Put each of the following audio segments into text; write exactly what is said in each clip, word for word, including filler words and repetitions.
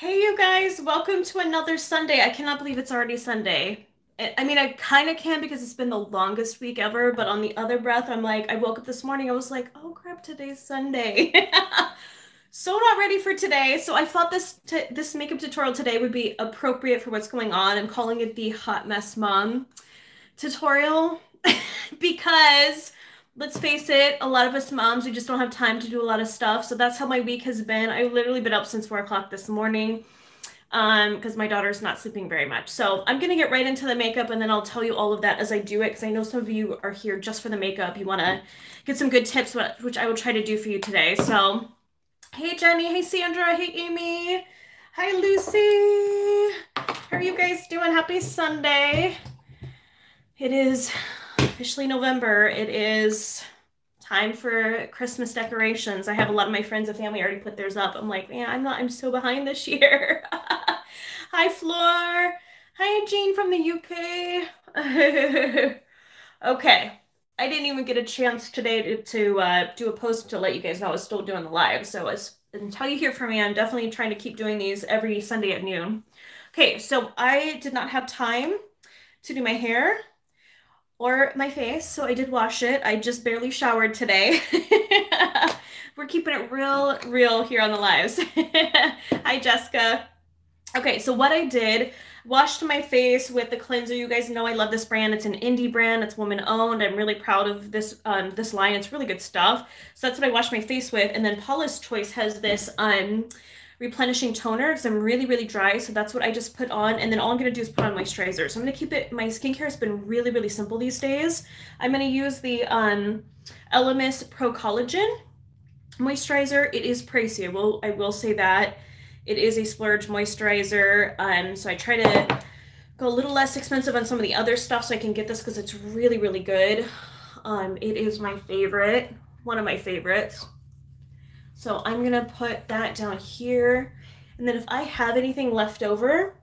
Hey, you guys, welcome to another Sunday. I cannot believe it's already Sunday. I mean, I kind of can because it's been the longest week ever, but on the other breath, I'm like, I woke up this morning, I was like, oh crap, today's Sunday. So not ready for today. So I thought this t this makeup tutorial today would be appropriate for what's going on. I'm calling it the Hot Mess Mom tutorial because let's face it, a lot of us moms, we just don't have time to do a lot of stuff. So that's how my week has been. I've literally been up since four o'clock this morning because um, my daughter's not sleeping very much. So I'm going to get right into the makeup and then I'll tell you all of that as I do it because I know some of you are here just for the makeup. You want to get some good tips, which I will try to do for you today. So hey, Jenny. Hey, Sandra. Hey, Amy. Hi, Lucy. How are you guys doing? Happy Sunday. It is officially November. It is time for Christmas decorations. I have a lot of my friends and family already put theirs up. I'm like, man, I'm not, I'm so behind this year. Hi, Floor. Hi, Jean from the U K. Okay. I didn't even get a chance today to, to uh, do a post to let you guys know I was still doing the live. So as, until you hear from me, I'm definitely trying to keep doing these every Sunday at noon. Okay. So I did not have time to do my hair or my face, so I did wash it. I just barely showered today. We're keeping it real, real here on the lives. Hi, Jessica. Okay, so what I did, washed my face with the cleanser. You guys know I love this brand. It's an indie brand. It's woman-owned. I'm really proud of this um, this line. It's really good stuff. So that's what I washed my face with. And then Paula's Choice has this um, replenishing toner because I'm really, really dry. So that's what I just put on. And then all I'm going to do is put on moisturizer. So I'm going to keep it. My skincare has been really, really simple these days. I'm going to use the um, Elemis Pro Collagen moisturizer. It is pricey. I will, I will say that. It is a splurge moisturizer. Um, so I try to go a little less expensive on some of the other stuff so I can get this because it's really, really good. Um, it is my favorite, one of my favorites. So I'm going to put that down here. And then if I have anything left over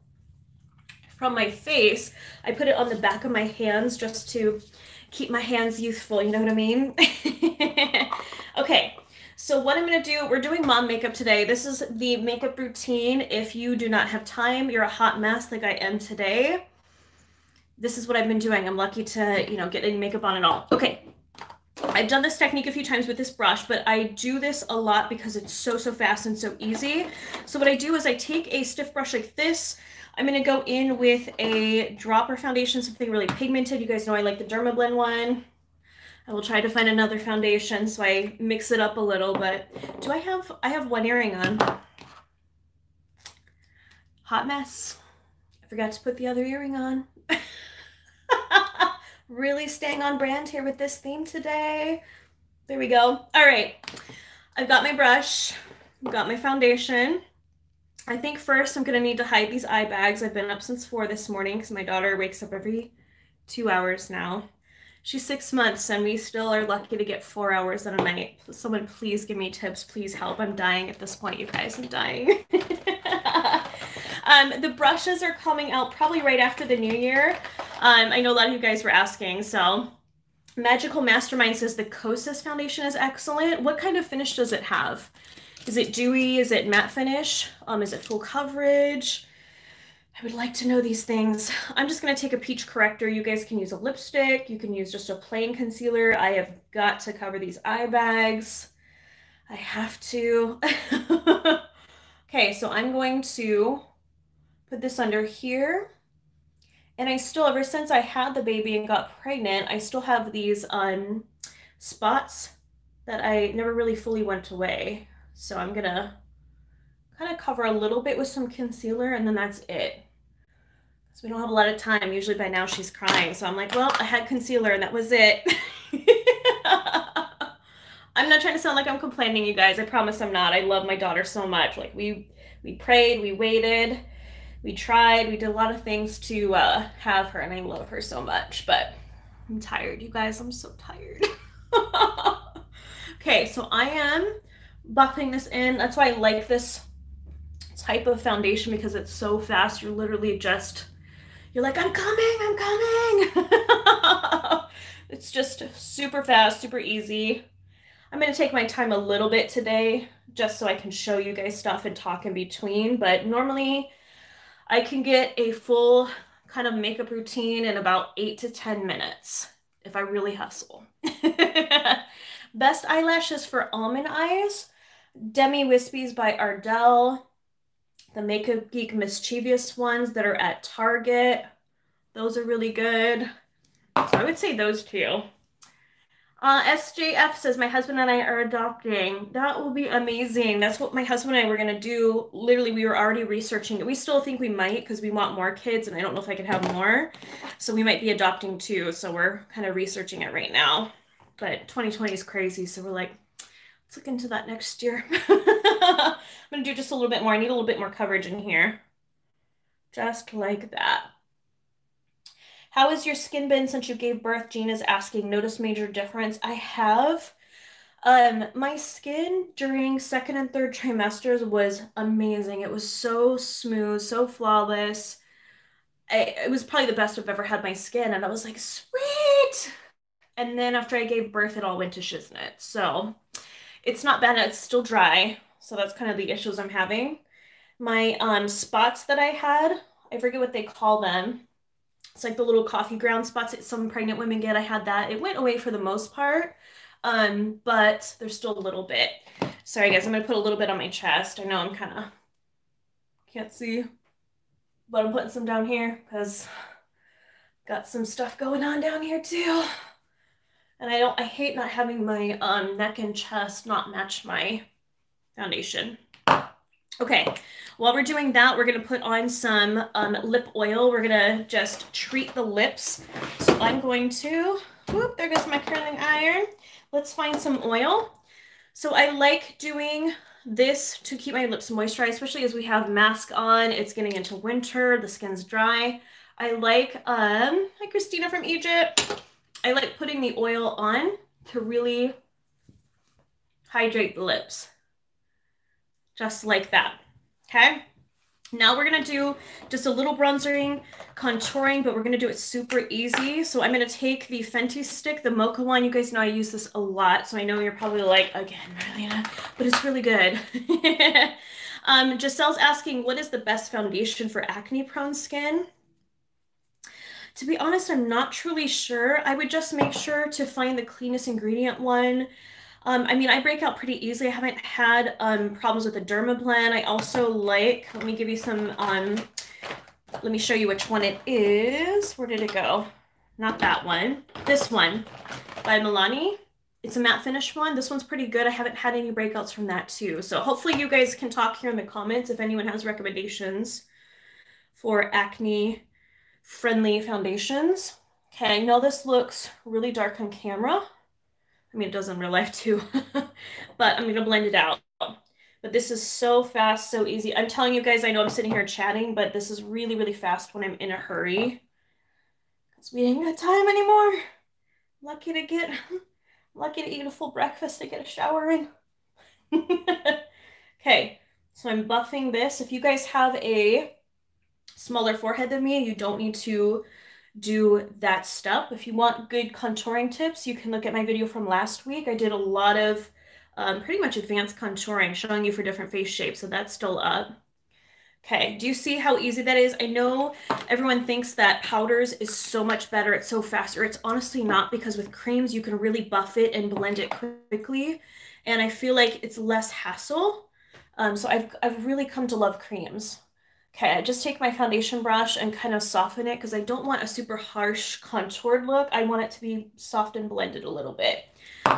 from my face, I put it on the back of my hands just to keep my hands youthful. You know what I mean? Okay. So what I'm going to do, we're doing mom makeup today. This is the makeup routine. If you do not have time, you're a hot mess like I am today. This is what I've been doing. I'm lucky to, you know, get any makeup on and all. Okay. I've done this technique a few times with this brush, but I do this a lot because it's so, so fast and so easy. So what I do is I take a stiff brush like this. I'm going to go in with a dropper foundation, something really pigmented. You guys know I like the Dermablend one. I will try to find another foundation so I mix it up a little, but do I have, I have one earring on. Hot mess. I forgot to put the other earring on. Really staying on brand here with this theme today. There we go. All right. I've got my brush. I've got my foundation. I think first I'm going to need to hide these eye bags. I've been up since four this morning because my daughter wakes up every two hours now. She's six months and we still are lucky to get four hours in a night. Someone please give me tips. Please help. I'm dying at this point, you guys. I'm dying. Um, the brushes are coming out probably right after the new year. Um, I know a lot of you guys were asking. So Magical Mastermind says the Kosas foundation is excellent. What kind of finish does it have? Is it dewy? Is it matte finish? Um, is it full coverage? I would like to know these things. I'm just going to take a peach corrector. You guys can use a lipstick. You can use just a plain concealer. I have got to cover these eye bags. I have to. Okay, so I'm going to put this under here. And I still, ever since I had the baby and got pregnant, I still have these um, spots that I never really fully went away. So I'm gonna kind of cover a little bit with some concealer and then that's it. So we don't have a lot of time. Usually by now she's crying. So I'm like, well, I had concealer and that was it. I'm not trying to sound like I'm complaining, you guys. I promise I'm not. I love my daughter so much. Like we, we prayed, we waited. We tried, we did a lot of things to uh, have her and I love her so much, but I'm tired, you guys. I'm so tired. Okay, so I am buffing this in. That's why I like this type of foundation because it's so fast. You're literally just, you're like, I'm coming, I'm coming. It's just super fast, super easy. I'm going to take my time a little bit today just so I can show you guys stuff and talk in between, but normally I can get a full kind of makeup routine in about eight to ten minutes if I really hustle. Best eyelashes for almond eyes, Demi Wispies by Ardell, the Makeup Geek Mischievous ones that are at Target. Those are really good. So I would say those two. Uh, S J F says, my husband and I are adopting. That will be amazing. That's what my husband and I were going to do. Literally, we were already researching it. We still think we might because we want more kids, and I don't know if I could have more. So we might be adopting too. So we're kind of researching it right now. But twenty twenty is crazy. So we're like, let's look into that next year. I'm going to do just a little bit more. I need a little bit more coverage in here. Just like that. How has your skin been since you gave birth? Gina's asking, notice major difference? I have. Um, my skin during second and third trimesters was amazing. It was so smooth, so flawless. I, it was probably the best I've ever had my skin. And I was like, sweet. And then after I gave birth, it all went to shiznit. So it's not bad. It's still dry. So that's kind of the issues I'm having. My um, spots that I had, I forget what they call them. It's like the little coffee ground spots that some pregnant women get. I had that. It went away for the most part, um, but there's still a little bit. Sorry, guys. I'm going to put a little bit on my chest. I know I'm kind of can't see, but I'm putting some down here because got some stuff going on down here too. And I don't, I hate not having my um, neck and chest not match my foundation. Okay, while we're doing that, we're going to put on some um, lip oil. We're going to just treat the lips. So I'm going to, whoop, there goes my curling iron. Let's find some oil. So I like doing this to keep my lips moisturized, especially as we have masks on. It's getting into winter. The skin's dry. I like, um, hi Christina from Egypt. I like putting the oil on to really hydrate the lips. Just like that, okay? Now we're gonna do just a little bronzing, contouring, but we're gonna do it super easy. So I'm gonna take the Fenty stick, the Mocha one. You guys know I use this a lot, so I know you're probably like, again, Marlena, but it's really good. um, Giselle's asking, what is the best foundation for acne-prone skin? To be honest, I'm not truly sure. I would just make sure to find the cleanest ingredient one. Um, I mean, I break out pretty easily. I haven't had um, problems with the Dermablend. I also like, let me give you some, um, let me show you which one it is. Where did it go? Not that one. This one by Milani. It's a matte finish one. This one's pretty good. I haven't had any breakouts from that too. So hopefully you guys can talk here in the comments if anyone has recommendations for acne-friendly foundations. Okay, I know this looks really dark on camera. I mean, it does in real life too, but I'm going to blend it out. But this is so fast, so easy. I'm telling you guys, I know I'm sitting here chatting, but this is really, really fast when I'm in a hurry. Because we ain't got time anymore. Lucky to get, lucky to eat a full breakfast to get a shower in. Okay, so I'm buffing this. If you guys have a smaller forehead than me, you don't need to do that step. If you want good contouring tips, you can look at my video from last week. I did a lot of um, pretty much advanced contouring, showing you for different face shapes. So that's still up. Okay. Do you see how easy that is? I know everyone thinks that powders is so much better. It's so faster. It's honestly not, because with creams, you can really buff it and blend it quickly. And I feel like it's less hassle. Um, so I've, I've really come to love creams. Okay, I just take my foundation brush and kind of soften it because I don't want a super harsh contoured look. I want it to be soft and blended a little bit.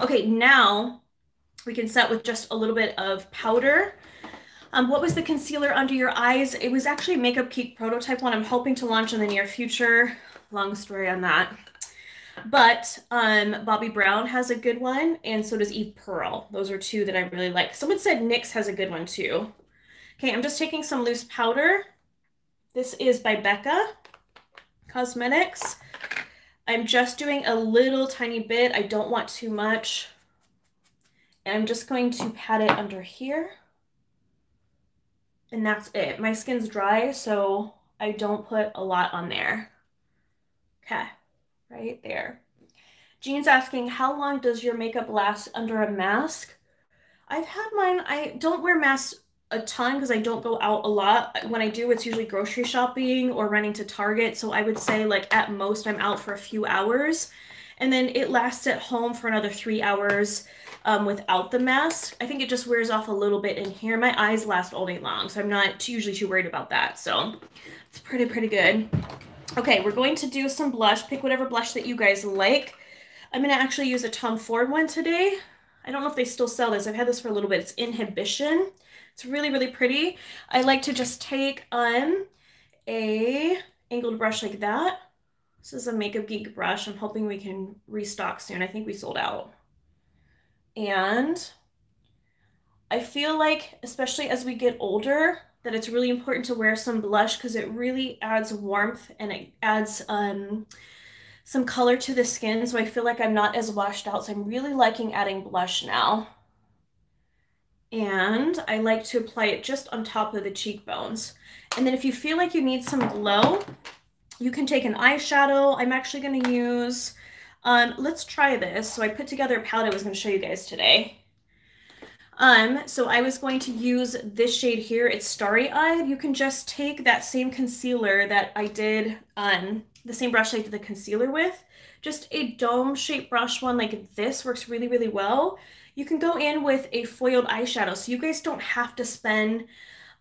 Okay, now we can set with just a little bit of powder. Um, what was the concealer under your eyes? It was actually Makeup Geek Prototype one. I'm hoping to launch in the near future. Long story on that. But um, Bobbi Brown has a good one, and so does Eve Pearl. Those are two that I really like. Someone said NYX has a good one too. Okay, I'm just taking some loose powder. This is by Becca Cosmetics. I'm just doing a little tiny bit. I don't want too much. And I'm just going to pat it under here. And that's it. My skin's dry, so I don't put a lot on there. Okay, right there. Jean's asking, how long does your makeup last under a mask? I've had mine, I don't wear masks a ton because I don't go out a lot. When I do, it's usually grocery shopping or running to Target. So I would say like at most I'm out for a few hours. And then it lasts at home for another three hours um, without the mask. I think it just wears off a little bit in here. My eyes last all day long, so I'm not too, usually too worried about that. So it's pretty, pretty good. Okay, we're going to do some blush. Pick whatever blush that you guys like. I'm gonna actually use a Tom Ford one today. I don't know if they still sell this. I've had this for a little bit. It's Inhibition. It's really, really pretty. I like to just take um, a angled brush like that. This is a Makeup Geek brush. I'm hoping we can restock soon. I think we sold out. And I feel like, especially as we get older, that it's really important to wear some blush because it really adds warmth and it adds um, some color to the skin. So I feel like I'm not as washed out. So I'm really liking adding blush now. And I like to apply it just on top of the cheekbones. And then if you feel like you need some glow, you can take an eyeshadow. I'm actually going to use, um, let's try this. So I put together a palette I was going to show you guys today. Um, so I was going to use this shade here. It's Starry Eyed. You can just take that same concealer that I did, um, the same brush I did the concealer with. Just a dome-shaped brush one like this works really, really well. You can go in with a foiled eyeshadow. So you guys don't have to spend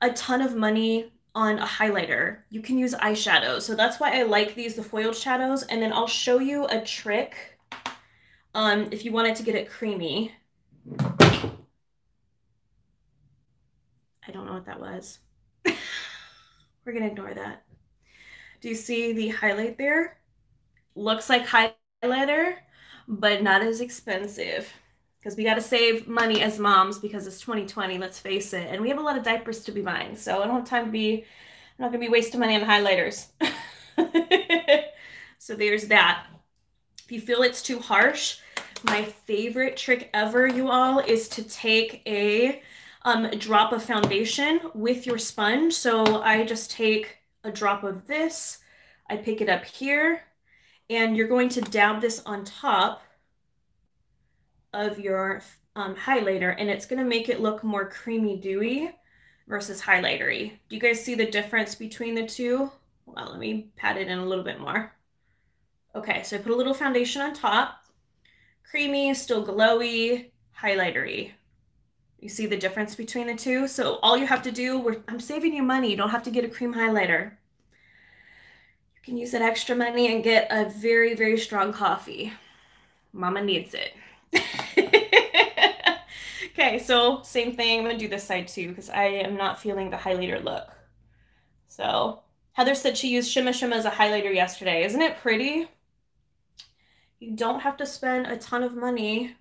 a ton of money on a highlighter. You can use eyeshadow. So that's why I like these, the foiled shadows. And then I'll show you a trick um, if you wanted to get it creamy. I don't know what that was. We're gonna ignore that. Do you see the highlight there? Looks like highlighter, but not as expensive. Because we got to save money as moms because it's twenty twenty, let's face it. And we have a lot of diapers to be buying. So I don't have time to be, I'm not going to be wasting money on highlighters. So there's that. If you feel it's too harsh, my favorite trick ever, you all, is to take a um, drop of foundation with your sponge. So I just take a drop of this. I pick it up here. And you're going to dab this on top of your um, highlighter, and it's going to make it look more creamy dewy versus highlightery. Do you guys see the difference between the two? Well, let me pat it in a little bit more. Okay, so I put a little foundation on top. Creamy, still glowy, highlightery. You see the difference between the two? So all you have to do, we're, I'm saving you money. You don't have to get a cream highlighter. You can use that extra money and get a very, very strong coffee. Mama needs it. Okay, so same thing. I'm gonna do this side too because I am not feeling the highlighter look. So Heather said she used Shimma Shimma as a highlighter yesterday. Isn't it pretty? You don't have to spend a ton of money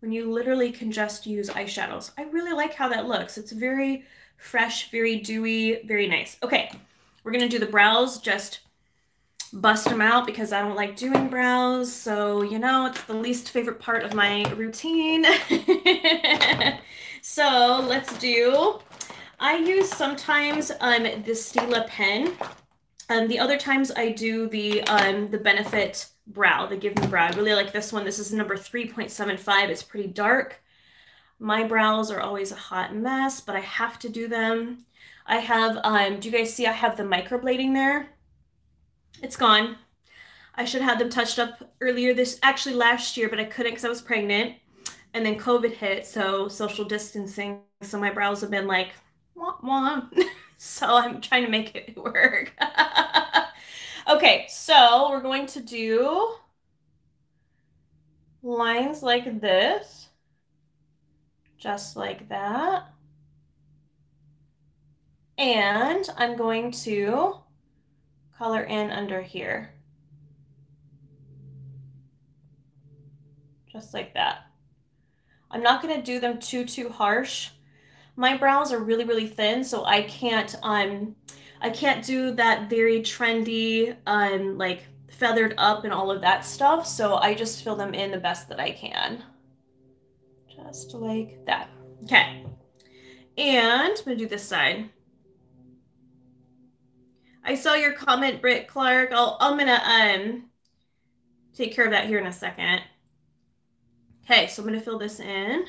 when you literally can just use eyeshadows. I really like how that looks. It's very fresh, very dewy, very nice. Okay, we're gonna do the brows. Just bust them out because I don't like doing brows. So, you know, it's the least favorite part of my routine. So let's do, I use sometimes um, this Stila pen. Um, the other times I do the, um, the Benefit brow, the Give Me brow. I really like this one. This is number three point seven five. It's pretty dark. My brows are always a hot mess, but I have to do them. I have, um, do you guys see I have the microblading there? It's gone. I should have them touched up earlier this, actually last year, but I couldn't because I was pregnant. And then COVID hit, so social distancing. So my brows have been like, wah, wah. So I'm trying to make it work. Okay, so we're going to do lines like this. Just like that. And I'm going to color in under here. Just like that. I'm not gonna do them too, too harsh. My brows are really, really thin, so I can't, um, I can't do that very trendy, um, like feathered up and all of that stuff. So I just fill them in the best that I can. Just like that. Okay. And I'm gonna do this side. I saw your comment, Britt Clark. I'll, I'm gonna um, take care of that here in a second. Okay, so I'm going to fill this in.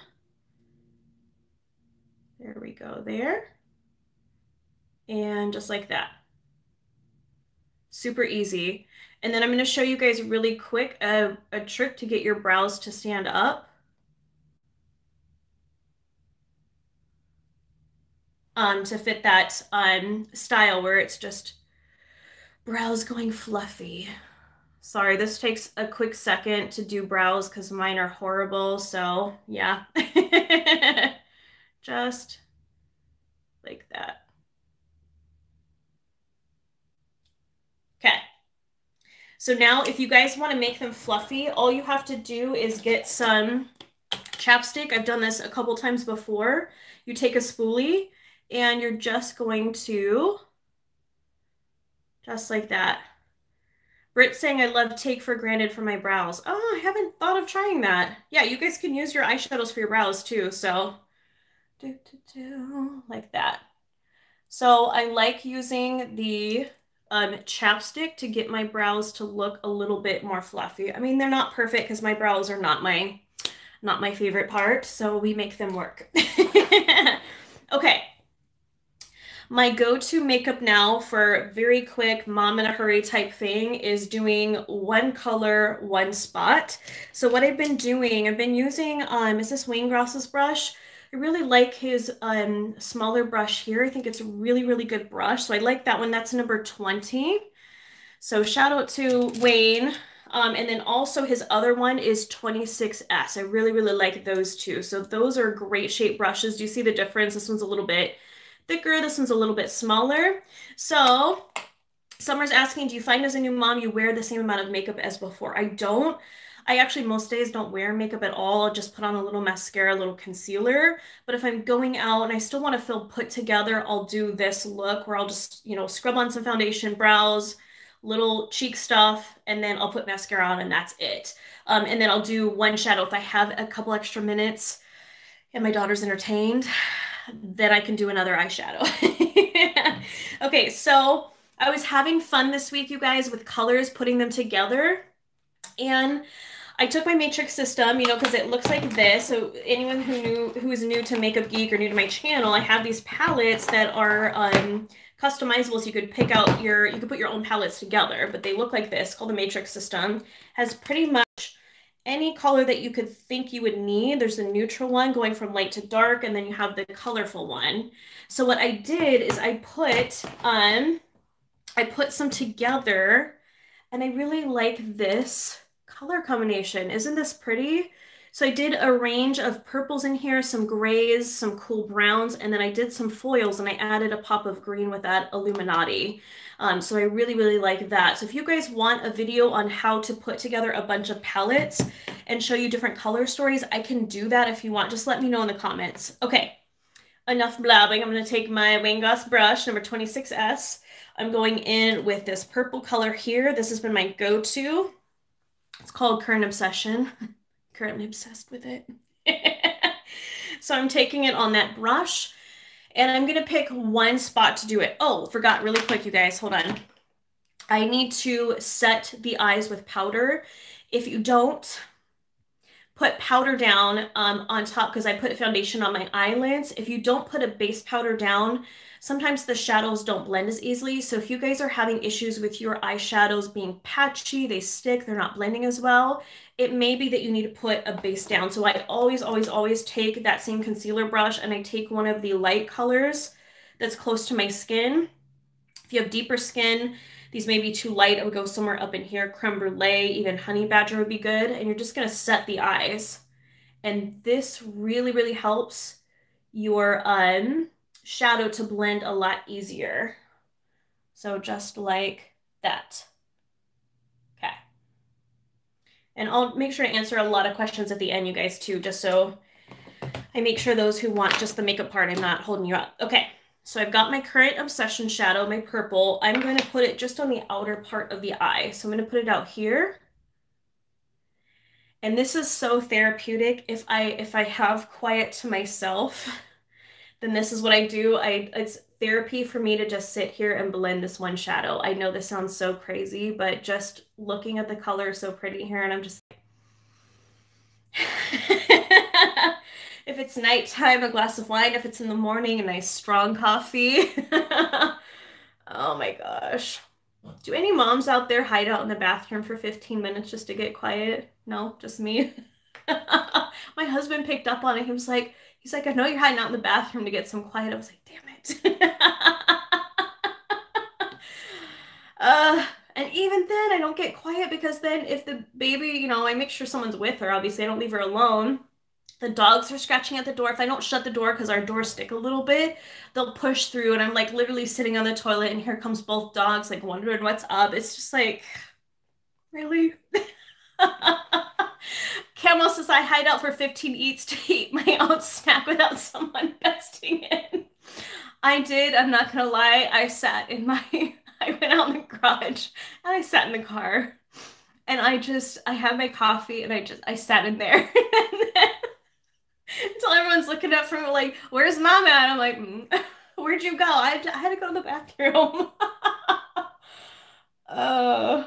There we go there. And just like that. Super easy. And then I'm going to show you guys really quick a, a trick to get your brows to stand up. Um, to fit that um, style where it's just brows going fluffy. Sorry, this takes a quick second to do brows because mine are horrible. So yeah, just like that. Okay, so now if you guys want to make them fluffy, all you have to do is get some chapstick. I've done this a couple times before. You take a spoolie and you're just going to, just like that. Britt's saying, I love Take for Granted for my brows. Oh, I haven't thought of trying that. Yeah, you guys can use your eyeshadows for your brows too. So, do, do, do, like that. So I like using the um, chapstick to get my brows to look a little bit more fluffy. I mean, they're not perfect because my brows are not my, not my favorite part. So we make them work. Okay. My go-to makeup now for very quick mom in a hurry type thing is doing one color, one spot. So what I've been doing, I've been using, um, is this Wayne Goss's brush? I really like his um, smaller brush here. I think it's a really, really good brush. So I like that one. That's number twenty. So shout out to Wayne. Um, and then also his other one is twenty-six S. I really, really like those two. So those are great shape brushes. Do you see the difference? This one's a little bit thicker. This one's a little bit smaller. So Summer's asking, do you find as a new mom you wear the same amount of makeup as before? I don't. I actually most days don't wear makeup at all. I'll just put on a little mascara, a little concealer. But if I'm going out and I still want to feel put together, I'll do this look where I'll just, you know, scrub on some foundation, brows, little cheek stuff, and then I'll put mascara on and that's it. Um, and then I'll do one shadow if I have a couple extra minutes and my daughter's entertained. Then I can do another eyeshadow. Okay, so I was having fun this week, you guys, with colors, putting them together. And I took my matrix system, you know, because it looks like this. So anyone who knew, who is new to Makeup Geek or new to my channel, I have these palettes that are um, customizable. So you could pick out your, you could put your own palettes together, but they look like this, called the matrix system. Has pretty much any color that you could think you would need. There's a neutral one going from light to dark, and then you have the colorful one. So what I did is I put, um, I put some together, and I really like this color combination. Isn't this pretty? So I did a range of purples in here, some grays, some cool browns, and then I did some foils and I added a pop of green with that Illuminati. Um, so I really, really like that. So if you guys want a video on how to put together a bunch of palettes and show you different color stories, I can do that if you want. Just let me know in the comments. Okay, enough blabbing. I'm gonna take my Wayne Goss brush, number twenty-six S. I'm going in with this purple color here. This has been my go-to. It's called Current Obsession. Currently obsessed with it. So I'm taking it on that brush and I'm going to pick one spot to do it. Oh, forgot really quick, you guys. Hold on. I need to set the eyes with powder. If you don't put powder down um, on top, because I put foundation on my eyelids, if you don't put a base powder down, sometimes the shadows don't blend as easily. So if you guys are having issues with your eyeshadows being patchy, they stick, they're not blending as well, it may be that you need to put a base down. So I always, always, always take that same concealer brush and I take one of the light colors that's close to my skin. If you have deeper skin, these may be too light. I would go somewhere up in here, creme brulee, even honey badger would be good. And you're just going to set the eyes. And this really, really helps your um, shadow to blend a lot easier. So just like that. Okay. And I'll make sure to answer a lot of questions at the end, you guys, too, just so I make sure those who want just the makeup part, I'm not holding you up. Okay. So I've got my Current Obsession shadow, my purple. I'm going to put it just on the outer part of the eye. So I'm going to put it out here. And this is so therapeutic. If I if I have quiet to myself, then this is what I do. I it's therapy for me to just sit here and blend this one shadow. I know this sounds so crazy, but just looking at the color is so pretty here, and I'm just like, if it's nighttime, a glass of wine. If it's in the morning, a nice strong coffee. Oh my gosh. Do any moms out there hide out in the bathroom for fifteen minutes just to get quiet? No, just me. My husband picked up on it. He was like, he's like, I know you're hiding out in the bathroom to get some quiet. I was like, damn it. uh, and even then I don't get quiet, because then if the baby, you know, I make sure someone's with her. Obviously I don't leave her alone. The dogs are scratching at the door. If I don't shut the door, because our doors stick a little bit, they'll push through, and I'm like literally sitting on the toilet, and here comes both dogs like wondering what's up. It's just like, really? Camel says, I hide out for fifteen eats to eat my own snack without someone besting in. I did. I'm not going to lie. I sat in my, I went out in the garage and I sat in the car, and I just, I had my coffee and I just, I sat in there. And then, until everyone's looking up from like, where's mom at? I'm like, mm, where'd you go? I, I had to go to the bathroom. uh,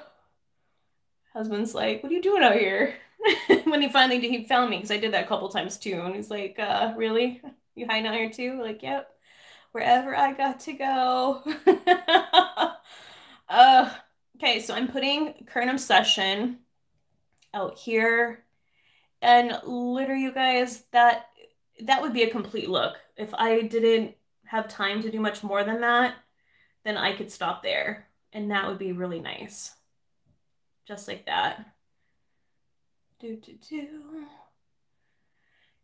husband's like, what are you doing out here? When he finally did, he found me, because I did that a couple times too. And he's like, uh, really? You hiding out here too? Like, yep. Wherever I got to go. uh, okay, so I'm putting Current Obsession out here. And literally, you guys, that that would be a complete look. If I didn't have time to do much more than that, then I could stop there. And that would be really nice. Just like that. Do, do, do.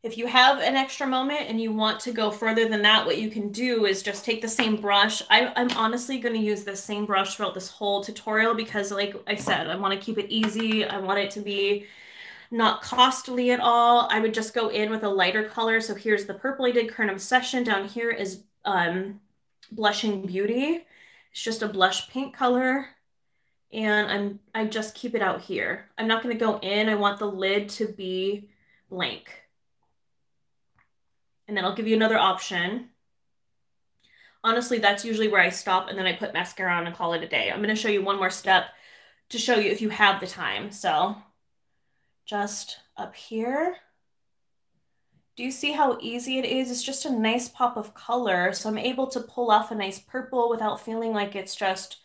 If you have an extra moment and you want to go further than that, what you can do is just take the same brush. I, I'm honestly going to use the same brush throughout this whole tutorial, because like I said, I want to keep it easy. I want it to be not costly at all. I would just go in with a lighter color. So here's the purple I did, Current Obsession. Down here is um, Blushing Beauty. It's just a blush pink color. And I'm, I just keep it out here. I'm not going to go in. I want the lid to be blank. And then I'll give you another option. Honestly, that's usually where I stop. And then I put mascara on and call it a day. I'm going to show you one more step to show you if you have the time. So just up here. Do you see how easy it is? It's just a nice pop of color. So I'm able to pull off a nice purple without feeling like it's just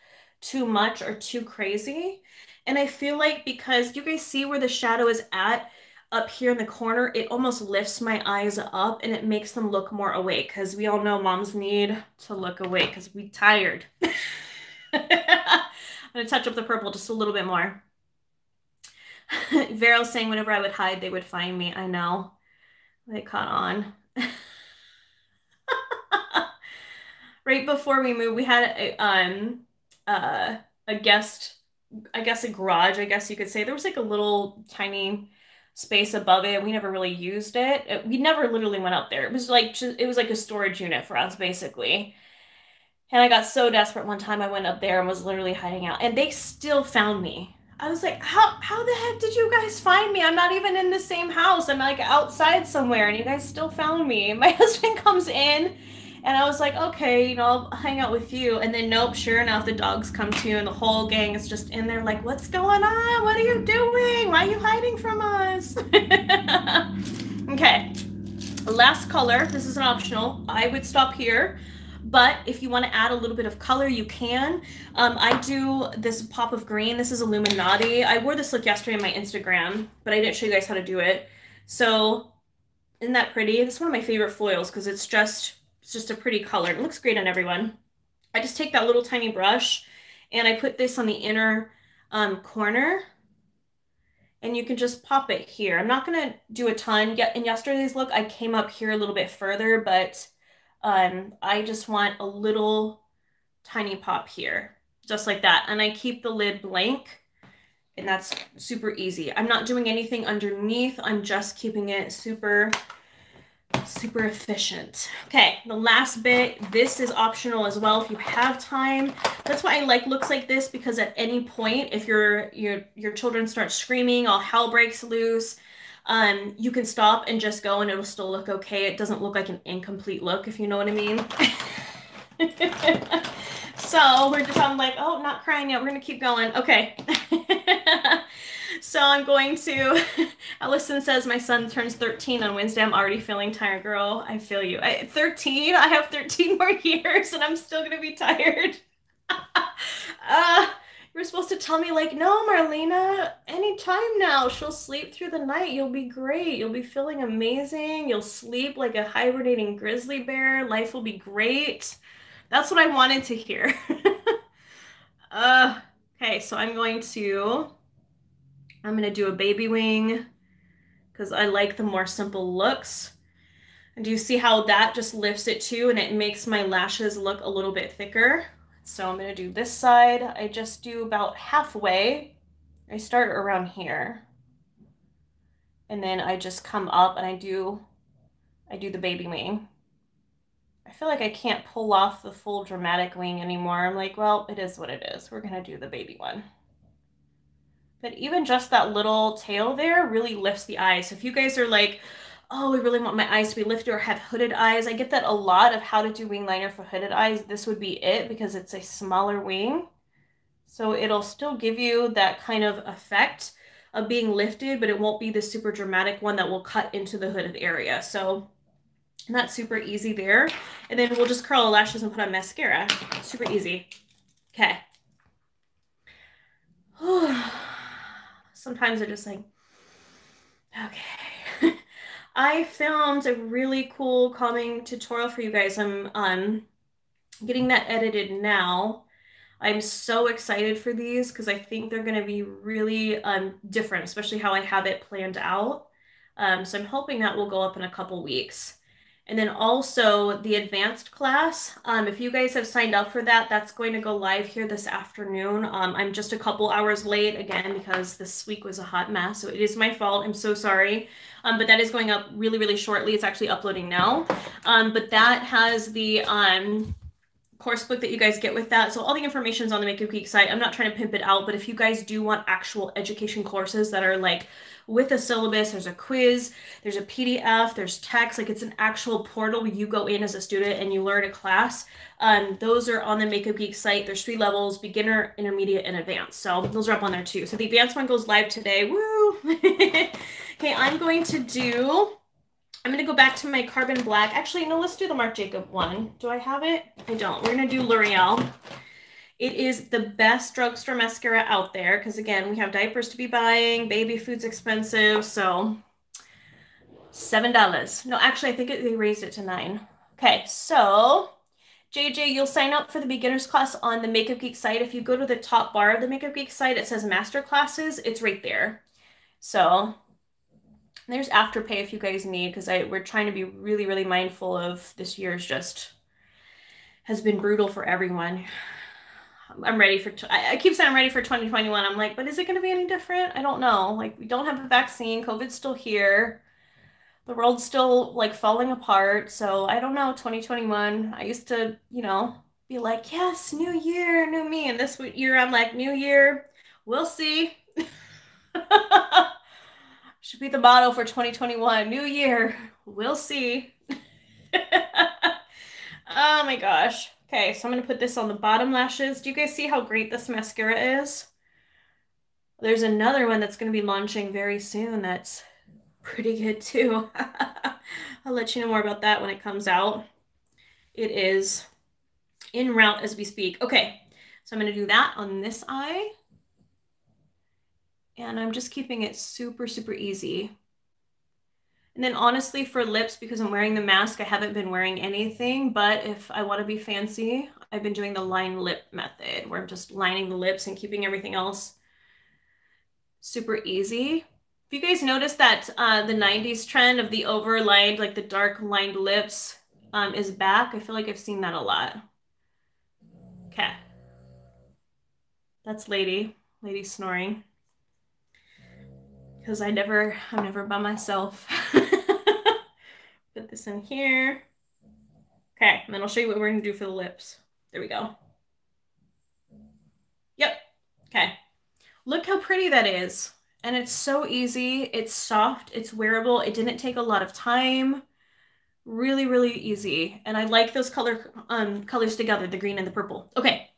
too much or too crazy. And I feel like, because you guys see where the shadow is at up here in the corner, it almost lifts my eyes up and it makes them look more awake, because we all know moms need to look awake because we tired. I'm gonna touch up the purple just a little bit more. Veryl saying, whenever I would hide, they would find me. I know, they caught on. Right before we moved, we had a um Uh, a guest, I guess a garage, I guess you could say. There was like a little tiny space above it. We never really used it. it we never literally went up there. It was like, it was like a storage unit for us, basically. And I got so desperate one time, I went up there and was literally hiding out, and they still found me. I was like, how, how the heck did you guys find me? I'm not even in the same house. I'm like outside somewhere, and you guys still found me. My husband comes in, and I was like, okay, you know, I'll hang out with you. And then nope, sure enough, the dogs come to you, and the whole gang is just in there like, what's going on? What are you doing? Why are you hiding from us? Okay, last color. This is an optional. I would stop here, but if you want to add a little bit of color, you can. Um, I do this pop of green. This is Illuminati. I wore this look yesterday on my Instagram, but I didn't show you guys how to do it. So isn't that pretty? This is one of my favorite foils, because it's just... It's just a pretty color. It looks great on everyone. I just take that little tiny brush and I put this on the inner um, corner, and you can just pop it here. I'm not going to do a ton yet. In yesterday's look, I came up here a little bit further, but um, I just want a little tiny pop here, just like that. And I keep the lid blank, and that's super easy. I'm not doing anything underneath. I'm just keeping it super super efficient. Okay, the last bit, this is optional as well if you have time. That's why I like looks like this, because at any point, if your your your children start screaming, all hell breaks loose, um you can stop and just go, and it'll still look okay. It doesn't look like an incomplete look, if you know what I mean. So we're just, I'm like, oh, not crying yet. We're going to keep going. Okay. So I'm going to, Allison says, my son turns thirteen on Wednesday. I'm already feeling tired, girl. I feel you. I, thirteen, I have thirteen more years and I'm still going to be tired. uh, you're supposed to tell me like, no, Marlena, anytime now. She'll sleep through the night. You'll be great. You'll be feeling amazing. You'll sleep like a hibernating grizzly bear. Life will be great. That's what I wanted to hear. uh, okay, so I'm going to... I'm going to do a baby wing because I like the more simple looks. And do you see how that just lifts it too? And it makes my lashes look a little bit thicker. So I'm going to do this side. I just do about halfway. I start around here. And then I just come up and I do, I do the baby wing. I feel like I can't pull off the full dramatic wing anymore. I'm like, well, it is what it is. We're going to do the baby one. But even just that little tail there really lifts the eyes. So if you guys are like, oh, I really want my eyes to be lifted or have hooded eyes. I get that a lot of how to do wing liner for hooded eyes. This would be it because it's a smaller wing. So it'll still give you that kind of effect of being lifted, but it won't be the super dramatic one that will cut into the hooded area. So that's super easy there. And then we'll just curl the lashes and put on mascara. Super easy. Okay. Sometimes I just like, okay. I filmed a really cool calming tutorial for you guys. I'm um, getting that edited now. I'm so excited for these because I think they're going to be really um, different, especially how I have it planned out. Um, so I'm hoping that will go up in a couple weeks. And then also the advanced class. Um, if you guys have signed up for that, that's going to go live here this afternoon. Um, I'm just a couple hours late again because this week was a hot mess. So it is my fault. I'm so sorry. Um, but that is going up really, really shortly. It's actually uploading now. Um, but that has the um, course book that you guys get with that. So all the information is on the Makeup Geek site. I'm not trying to pimp it out, but if you guys do want actual education courses that are like with a syllabus, there's a quiz, there's a P D F, there's text, like it's an actual portal where you go in as a student and you learn a class. Um, those are on the Makeup Geek site. There's three levels, beginner, intermediate, and advanced. So those are up on there too. So the advanced one goes live today. Woo! Okay, I'm going to do, I'm going to go back to my Carbon Black. Actually, no, let's do the Marc Jacobs one. Do I have it? I don't. We're going to do L'Oreal. It is the best drugstore mascara out there because, again, we have diapers to be buying, baby food's expensive, so seven dollars. No, actually, I think it, they raised it to nine dollars. Okay, so J J, you'll sign up for the beginner's class on the Makeup Geek site. If you go to the top bar of the Makeup Geek site, it says Master Classes. It's right there. So there's Afterpay if you guys need because I we're trying to be really, really mindful of this year's just has been brutal for everyone. I'm ready for, I keep saying I'm ready for twenty twenty-one. I'm like, but is it going to be any different? I don't know. Like, we don't have a vaccine. COVID's still here. The world's still like falling apart. So I don't know, twenty twenty-one. I used to, you know, be like, yes, new year, new me. And this year I'm like, new year, we'll see. Should be the motto for twenty twenty-one. New year, we'll see. Oh my gosh. Okay, so I'm going to put this on the bottom lashes. Do you guys see how great this mascara is? There's another one that's going to be launching very soon that's pretty good too. I'll let you know more about that when it comes out. It is en route as we speak. Okay, so I'm going to do that on this eye. And I'm just keeping it super, super easy. And then honestly for lips, because I'm wearing the mask, I haven't been wearing anything, but if I want to be fancy, I've been doing the line lip method where I'm just lining the lips and keeping everything else super easy. If you guys notice that uh, the nineties trend of the over-lined, like the dark lined lips um, is back, I feel like I've seen that a lot. Okay. That's lady, lady snoring. Because I never, I'm never by myself. Put this in here. Okay, and then I'll show you what we're going to do for the lips. There we go. Yep. Okay. Look how pretty that is. And it's so easy. It's soft. It's wearable. It didn't take a lot of time. Really, really easy. And I like those color um, colors together, the green and the purple. Okay,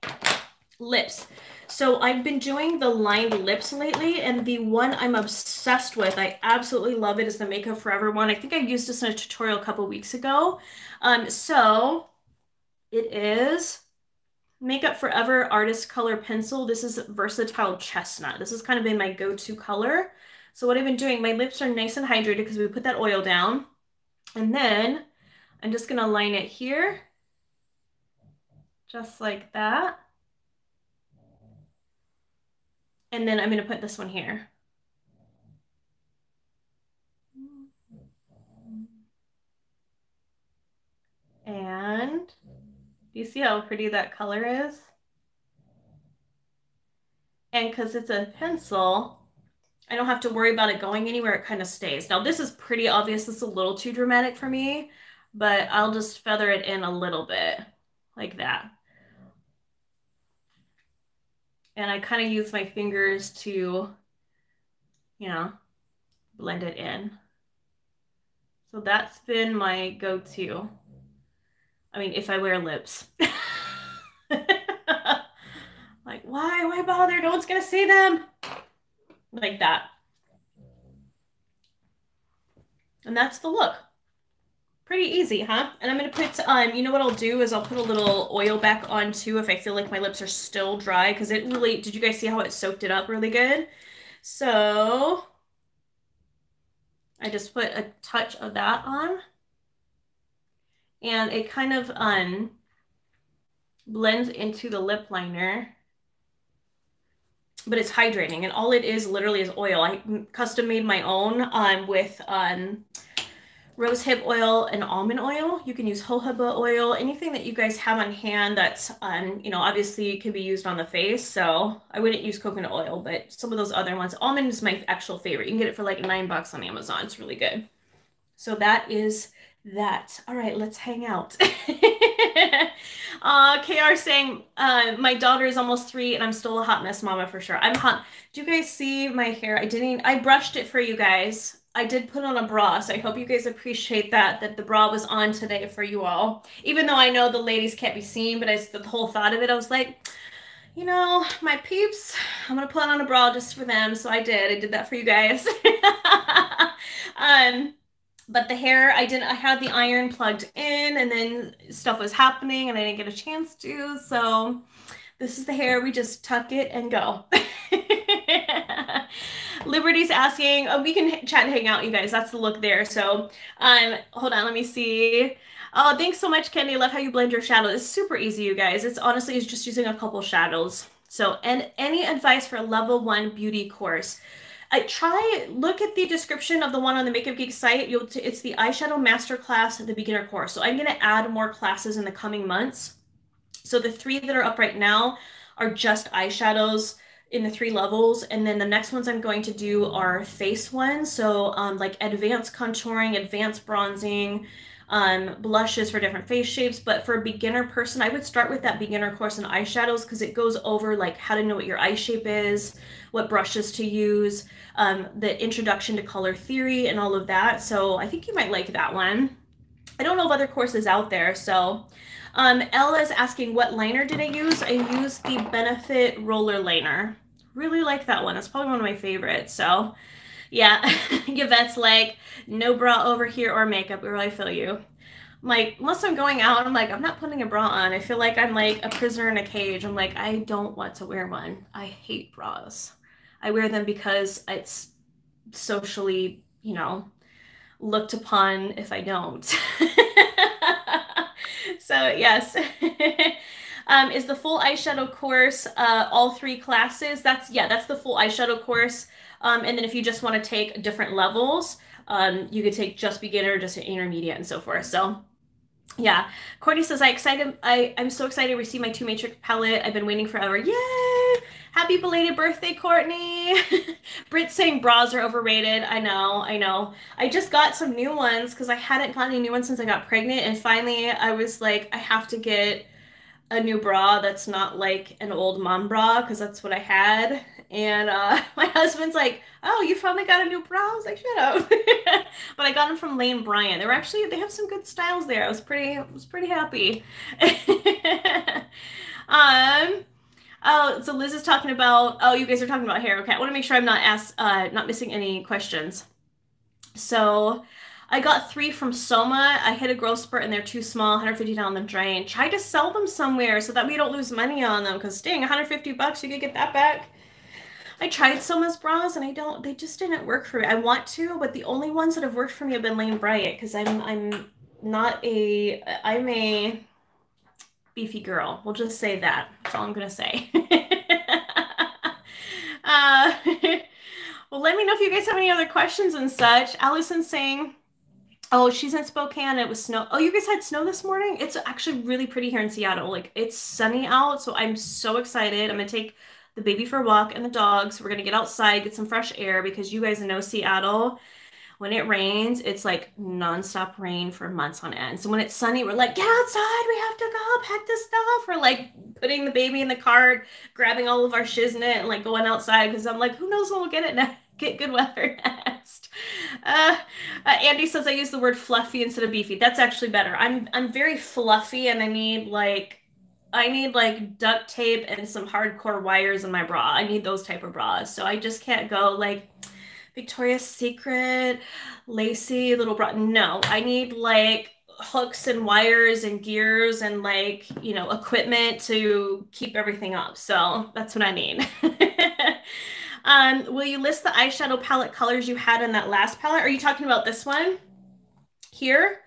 lips. So I've been doing the lined lips lately, and the one I'm obsessed with, I absolutely love it, is the Makeup Forever one. I think I used this in a tutorial a couple weeks ago. Um, so it is Makeup Forever Artist Color Pencil. This is Versatile Chestnut. This has kind of been my go-to color. So what I've been doing, my lips are nice and hydrated because we put that oil down. And then I'm just gonna line it here, just like that. And then I'm gonna put this one here. And do you see how pretty that color is? And because it's a pencil, I don't have to worry about it going anywhere. It kind of stays. Now this is pretty obvious. It's a little too dramatic for me, but I'll just feather it in a little bit like that. And I kind of use my fingers to, you know, blend it in. So that's been my go-to. I mean, if I wear lips. Like, why, why bother? No one's gonna see them. Like that. And that's the look. Pretty easy, huh? And I'm going to put, um, you know what I'll do is I'll put a little oil back on too if I feel like my lips are still dry, because it really, did you guys see how it soaked it up really good? So I just put a touch of that on, and it kind of um, blends into the lip liner. But it's hydrating, and all it is literally is oil. I custom made my own um, with um, rose hip oil and almond oil. You can use jojoba oil, anything that you guys have on hand that's, um, you know, obviously can be used on the face. So I wouldn't use coconut oil, but some of those other ones. Almond is my actual favorite. You can get it for like nine bucks on Amazon. It's really good. So that is that. All right, let's hang out. Uh, K R saying, uh, my daughter is almost three and I'm still a hot mess mama for sure. I'm hot. Do you guys see my hair? I didn't, I brushed it for you guys. I did put on a bra, so I hope you guys appreciate that, that the bra was on today for you all. Even though I know the ladies can't be seen, but I, the whole thought of it, I was like, you know, my peeps, I'm going to put on a bra just for them. So I did, I did that for you guys. um, But the hair, I didn't, I had the iron plugged in, and then stuff was happening and I didn't get a chance to. So this is the hair. We just tuck it and go. Liberty's asking, oh, we can chat and hang out, you guys. That's the look there. So um, hold on, let me see. Oh, thanks so much, Kenny. Love how you blend your shadow. It's super easy, you guys. It's honestly, it's just using a couple shadows. So, and any advice for a level one beauty course? I try, look at the description of the one on the Makeup Geek site. You'll, it's the eyeshadow masterclass, the beginner course. So I'm going to add more classes in the coming months. So the three that are up right now are just eyeshadows in the three levels. And then the next ones I'm going to do are face ones. So um, like advanced contouring, advanced bronzing, um, blushes for different face shapes. But for a beginner person, I would start with that beginner course in eyeshadows, because it goes over like how to know what your eye shape is, what brushes to use, um, the introduction to color theory and all of that. So I think you might like that one. I don't know of other courses out there. So um, Ella is asking, what liner did I use? I used the Benefit Roller Liner. Really like that one. That's probably one of my favorites. So yeah, Yvette's like, no bra over here or makeup. We really feel you. I'm like, unless I'm going out, I'm like, I'm not putting a bra on. I feel like I'm like a prisoner in a cage. I'm like, I don't want to wear one. I hate bras. I wear them because it's socially, you know, looked upon if I don't. So yes. um, is the full eyeshadow course uh, all three classes? That's, yeah, that's the full eyeshadow course. Um, and then if you just want to take different levels, um, you could take just beginner, just intermediate, and so forth. So yeah. Courtney says, I excited, I, I'm so excited to receive my two matrix palette. I've been waiting forever. Yay! Happy belated birthday, Courtney. Britt saying bras are overrated. I know, I know. I just got some new ones because I hadn't gotten any new ones since I got pregnant. And finally I was like, I have to get a new bra that's not like an old mom bra, because that's what I had. And uh, my husband's like, oh, you finally got a new bra? I was like, shut up. But I got them from Lane Bryant. They were actually, they have some good styles there. I was pretty, I was pretty happy. um, oh, so Liz is talking about, oh, you guys are talking about hair. Okay, I want to make sure I'm not asked, uh, not missing any questions. So I got three from Soma. I hit a growth spurt and they're too small, one hundred fifty dollars down the drain. Try to sell them somewhere so that we don't lose money on them, because dang, one hundred fifty bucks, you could get that back. I tried Soma's bras and I don't, they just didn't work for me. I want to, but the only ones that have worked for me have been Lane Bryant, because I'm, I'm not a, I'm a beefy girl. We'll just say that. That's all I'm going to say. uh, well, let me know if you guys have any other questions and such. Allison's saying, oh, she's in Spokane. It was snow. Oh, you guys had snow this morning? It's actually really pretty here in Seattle. Like, it's sunny out, so I'm so excited. I'm going to take the baby for a walk and the dogs. We're going to get outside, get some fresh air, because you guys know Seattle, when it rains, it's like nonstop rain for months on end. So when it's sunny, we're like, get outside. We have to go pack this stuff. We're like putting the baby in the cart, grabbing all of our shiznit and like going outside, because I'm like, who knows when we'll get it next. Get good weather next. Uh, uh, Andy says I use the word fluffy instead of beefy. That's actually better. I'm, I'm very fluffy and I need like, I need like duct tape and some hardcore wires in my bra. I need those type of bras. So I just can't go like Victoria's Secret, lacy little bra. No, I need like hooks and wires and gears and like, you know, equipment to keep everything up. So that's what I need. um, will you list the eyeshadow palette colors you had in that last palette? Are you talking about this one here?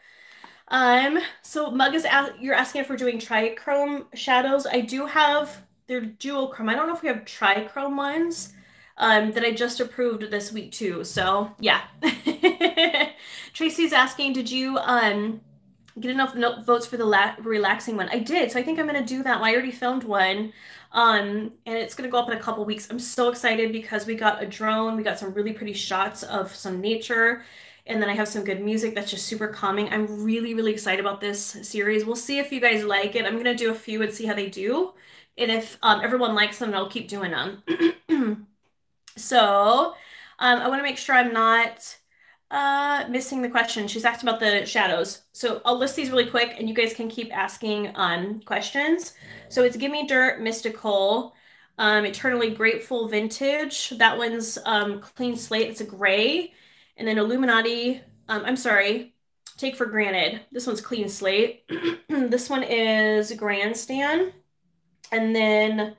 Um, so Mug is, as you're asking if we're doing trichrome shadows. I do have, they're dual chrome. I don't know if we have trichrome ones, um, that I just approved this week too. So yeah. Tracy's asking, did you, um, get enough votes for the la relaxing one? I did. So I think I'm going to do that one. I already filmed one. Um, and it's going to go up in a couple weeks. I'm so excited because we got a drone. We got some really pretty shots of some nature. And then I have some good music that's just super calming. I'm really, really excited about this series. We'll see if you guys like it. I'm going to do a few and see how they do. And if um, everyone likes them, I'll keep doing them. So um, I want to make sure I'm not uh, missing the question. She's asked about the shadows. So I'll list these really quick and you guys can keep asking um, questions. So it's Give Me Dirt, Mystical, um, Eternally Grateful, Vintage. That one's um, Clean Slate. It's a gray. And then Illuminati, um, I'm sorry, Take for Granted. This one's Clean Slate. This one is Grandstand. And then,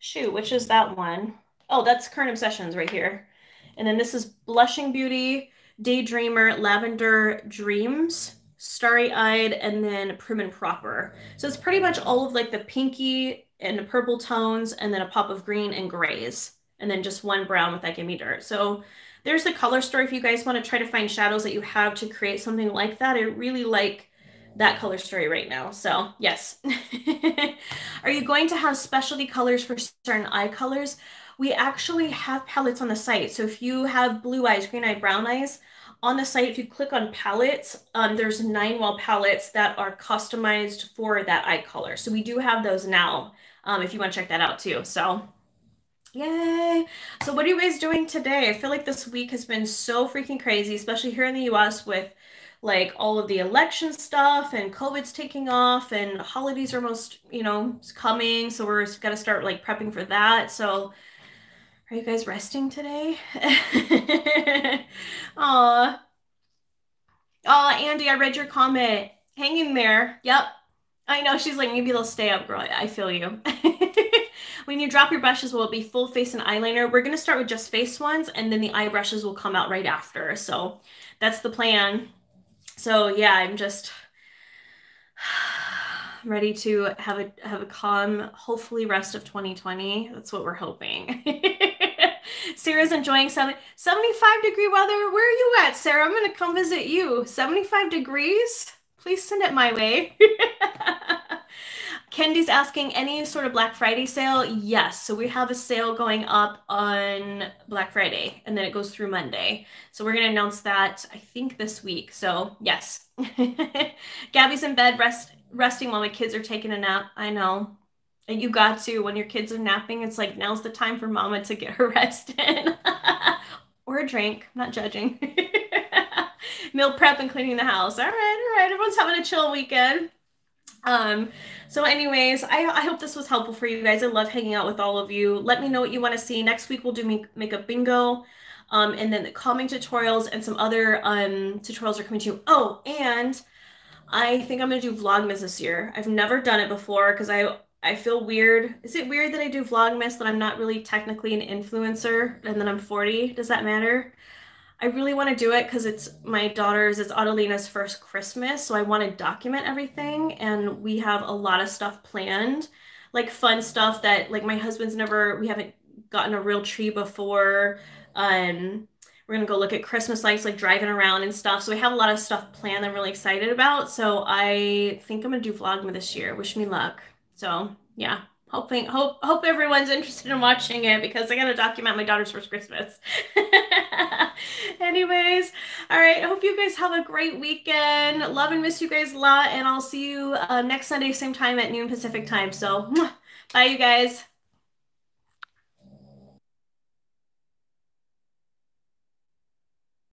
shoot, which is that one? Oh, that's Current Obsessions right here. And then this is Blushing Beauty, Daydreamer, Lavender Dreams, Starry Eyed, and then Prim and Proper. So it's pretty much all of like the pinky and the purple tones, and then a pop of green and grays. And then just one brown with that Gimme Dirt. So there's the color story if you guys want to try to find shadows that you have to create something like that. I really like that color story right now. So yes. Are you going to have specialty colors for certain eye colors? We actually have palettes on the site. So if you have blue eyes, green eye, brown eyes on the site, if you click on palettes, um, there's nine wall palettes that are customized for that eye color. So we do have those now um, if you want to check that out too. So yay. So what are you guys doing today? I feel like this week has been so freaking crazy, especially here in the U S with like all of the election stuff and COVID's taking off and holidays are almost, you know, coming. So we're got to start like prepping for that. So are you guys resting today? Aw. Oh, Andy, I read your comment. Hang in there. Yep. I know. She's like, maybe they'll stay up, girl. I feel you. When you drop your brushes, will it be full face and eyeliner? We're going to start with just face ones, and then the eye brushes will come out right after. So that's the plan. So yeah, I'm just ready to have a, have a calm, hopefully rest of twenty twenty. That's what we're hoping. Sarah's enjoying seventy, seventy-five degree weather. Where are you at, Sarah? I'm going to come visit you. seventy-five degrees. Please send it my way. Kendi's asking, any sort of Black Friday sale? Yes. So we have a sale going up on Black Friday, and then it goes through Monday. So we're going to announce that, I think, this week. So yes. Gabby's in bed rest, resting while my kids are taking a nap. I know. You got to, when your kids are napping, it's like, now's the time for mama to get her rest in. Or a drink. I'm not judging. Meal prep and cleaning the house. All right, all right. Everyone's having a chill weekend. Um, so anyways, I, I hope this was helpful for you guys. I love hanging out with all of you. Let me know what you want to see. Next week, we'll do make makeup bingo. Um, and then the calming tutorials and some other um, tutorials are coming to you. Oh, and I think I'm going to do Vlogmas this year. I've never done it before because I... I feel weird. Is it weird that I do Vlogmas, that I'm not really technically an influencer, and then I'm forty? Does that matter? I really want to do it because it's my daughter's, it's Adelina's first Christmas, so I want to document everything, and we have a lot of stuff planned, like fun stuff that, like, my husband's never, we haven't gotten a real tree before. Um, we're going to go look at Christmas lights, like driving around and stuff. So we have a lot of stuff planned that I'm really excited about. So I think I'm going to do Vlogmas this year. Wish me luck. So yeah, hoping, hope, hope everyone's interested in watching it because I got to document my daughter's first Christmas. Anyways. All right. I hope you guys have a great weekend. Love and miss you guys a lot. And I'll see you uh, next Sunday, same time at noon Pacific time. So mwah, bye you guys.